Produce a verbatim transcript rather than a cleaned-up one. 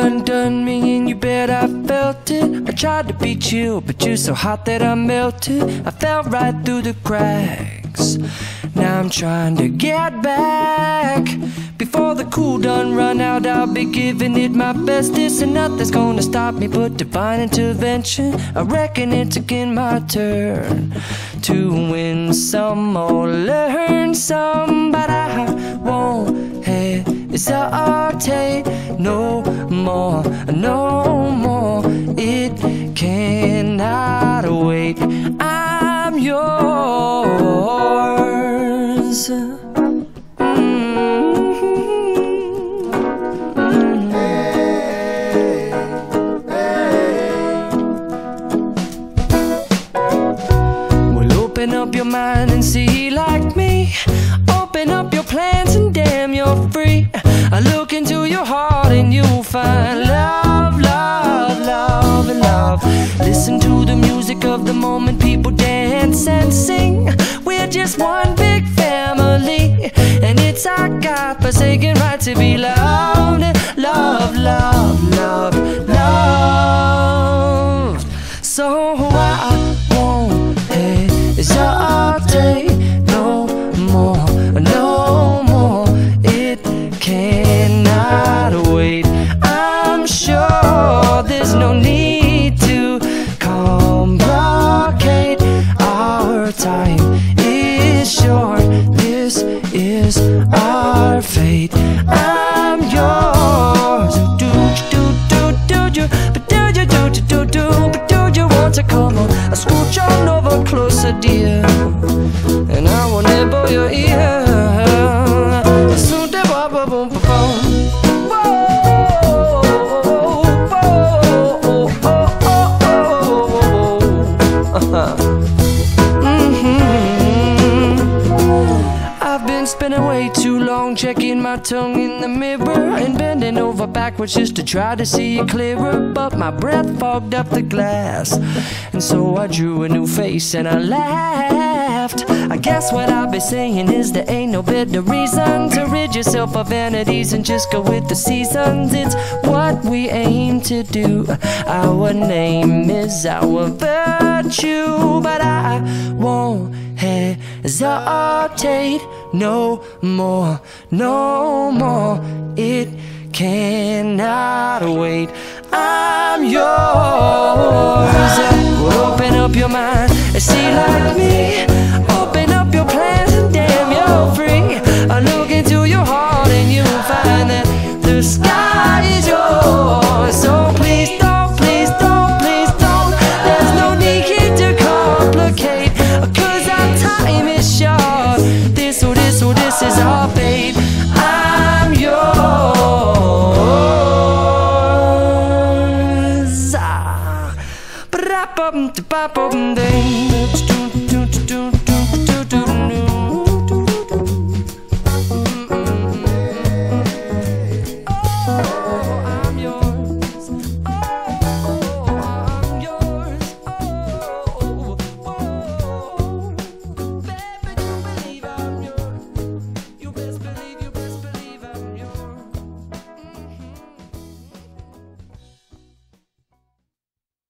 undone me in your bed, I felt it. I tried to beat you, but you're so hot that I melted. I fell right through the cracks. Now I'm trying to get back. Before the cool done run out, I'll be giving it my best. This and nothing's gonna stop me but divine intervention. I reckon it's again my turn to win some or learn some, but I won't hesitate no more, no more. It cannot wait. I'm yours. Open up your mind and see like me. Open up your plans and damn, you're free. I look into your heart and you'll find love, love, love, love. Listen to the music of the moment, people dance and sing. We're just one big family, and it's our God-forsaken right to be loved. Love, love, love, love. So I won't hate. It's all day, no more, no more. It cannot wait. I'm sure there's no need to complicate. Our time is short. This is our fate. I'm yours. Do do do do do, but do you do do do do, but do you want to come on? I scoot on over closer, dear, and I won't nibble your ear. I've been spending way too long checking my tongue in the mirror and bending over backwards just to try to see it clearer, but my breath fogged up the glass, and so I drew a new face and I laughed. I guess what I'll be saying is there ain't no better reason to rid yourself of vanities and just go with the seasons. It's what we aim to do. Our name is our virtue, but I won't hesitate no more, no more. It cannot wait. I'm yours. Well, open up your mind and see like me. Open up your plans and damn, you're free. I look into your heart and you'll find that the sky is yours. So please don't, please don't, please don't. There's no need to complicate, 'cause our time is short. This, oh, this, oh, this is our fate. I'm yours. Pop,